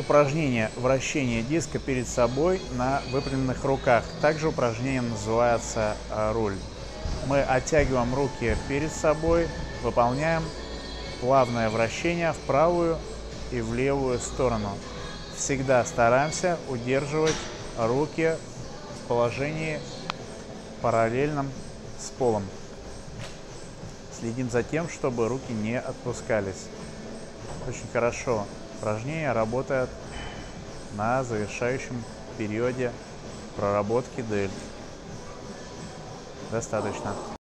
упражнение вращения диска перед собой на выпрямленных руках. Также упражнение называется руль. Мы оттягиваем руки перед собой, выполняем плавное вращение в правую и в левую сторону. Всегда стараемся удерживать руки в положении параллельном с полом. Следим за тем, чтобы руки не отпускались. Очень хорошо упражнение работает на завершающем периоде проработки дельт. Достаточно.